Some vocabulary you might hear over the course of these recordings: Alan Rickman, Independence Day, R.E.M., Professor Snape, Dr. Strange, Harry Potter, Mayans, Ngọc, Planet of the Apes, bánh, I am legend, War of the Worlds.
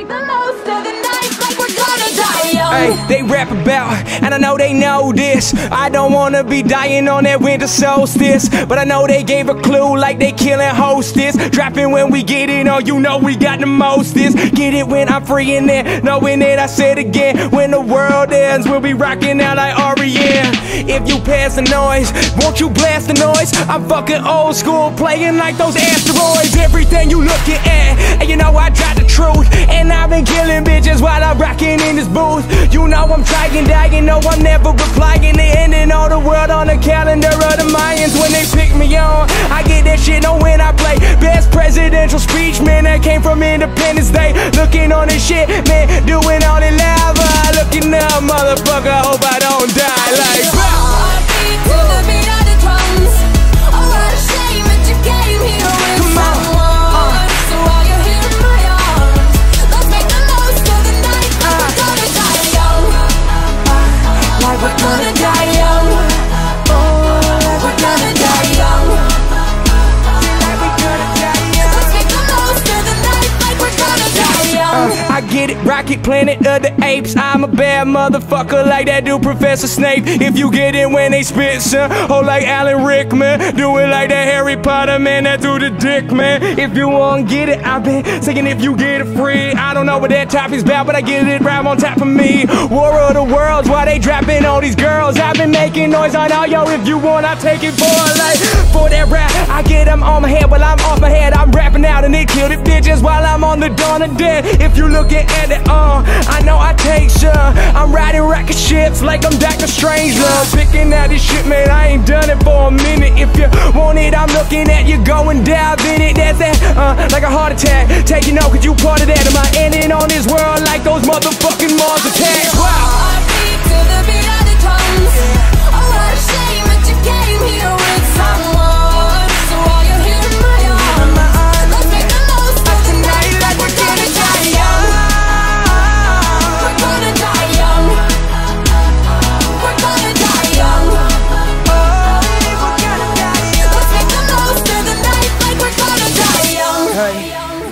make the most of the night like we're gonna die young. Hey, they rap about, and I know they know this, I don't wanna be dying on that winter solstice. But I know they gave a clue like they killing hostess. Dropping when we get it, oh, you know we got the most this. Get it when I'm free in there, knowing that I said again. When the world ends, we'll be rocking out like R.E.M. If you pass the noise, won't you blast the noise? I'm fucking old school, playing like those asteroids. Everything you looking at, and you know I got the truth. And I've been killing bitches while I'm rocking in this booth. You know I'm trying, dying, no I'm never replying. They ending all the world on the calendar of the Mayans. When they pick me on, I get that shit on when I play. Best presidential speech, man, that came from Independence Day. Looking on this shit, man, doing all it lava. Looking up, motherfucker, hope I don't die like Rocket Planet of the Apes. I'm a bad motherfucker like that dude Professor Snape. If you get it when they spit, son, oh like Alan Rickman. Do it like that Harry Potter, man, that through the dick, man. If you won't get it, I've been singing if you get it free. I don't know what that topic's about, but I get it right on top of me. War of the Worlds, why they dropping all these girls? I've been making noise on all y'all. If you want, I'll take it for a life. For that rap, I get them on my head while I'm off my head. I'm rapping out and they kill the bitches while I'm on the dawn of death. If you look at it, I know I take sure. I'm riding rocket ships like I'm Dr. Strange, love. Picking out this shit, man, I ain't done it for a minute. If you want it, I'm looking at you, go and dive in it. That's that, like a heart attack. Taking out, cause you part of that. Am I ending on this world like those motherfucking Mars attacks? Wow.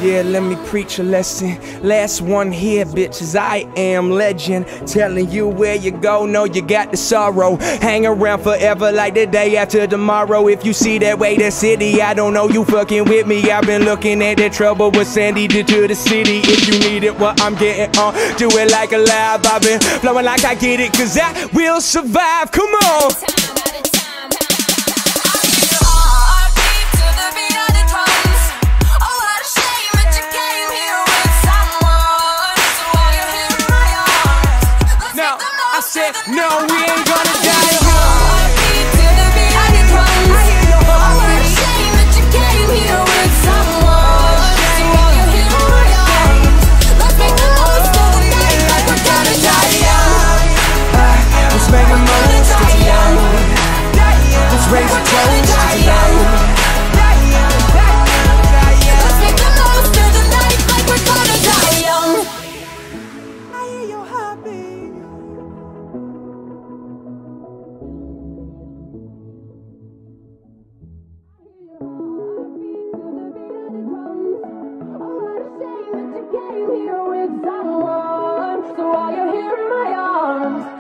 Yeah, let me preach a lesson. Last one here, bitches. I am legend. Telling you where you go, know you got the sorrow. Hang around forever like the day after tomorrow. If you see that way, that city, I don't know you fucking with me. I've been looking at that trouble with Sandy did to the city. If you need it, well, I'm getting on. Do it like a live. I've been flowing like I get it, cause I will survive. Come on. No, we ain't gonna die young. R.E.M. to the beat of the drums. Oh, what a shame that you came here with someone. So while you're here young, let's make the most of the night like we're gonna die young. Let's make the most of the young. Let's raise the toast to the young. Let's make the most of the night like we're gonna die young. I hear your heartbeat.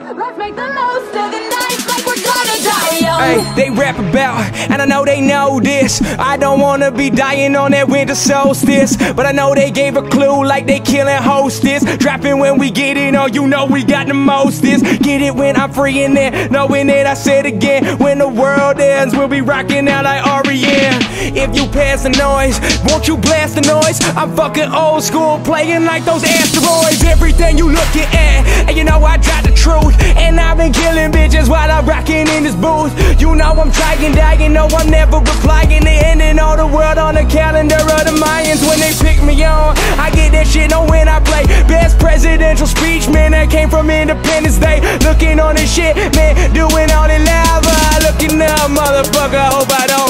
Let's make the most of the night like we're gonna die young. Hey, they rap about, and I know they know this, I don't wanna be dying on that winter solstice. But I know they gave a clue like they killing hostess. Dropping when we get it, oh you know we got the most this. Get it when I'm free in there, knowing that I said again. When the world ends, we'll be rocking out like R.E.M. If you pass the noise, won't you blast the noise? I'm fucking old school, playing like those asteroids. Everything you looking at, and you know I got the truth. And I've been killing bitches while I'm rocking in this booth. You know I'm trying, dying, no I'm never replying. They ending all the world on the calendar of the Mayans. When they pick me on, I get that shit on when I play. Best presidential speech, man, that came from Independence Day. Looking on this shit, man, doing all it lava. Looking up, motherfucker, hope I don't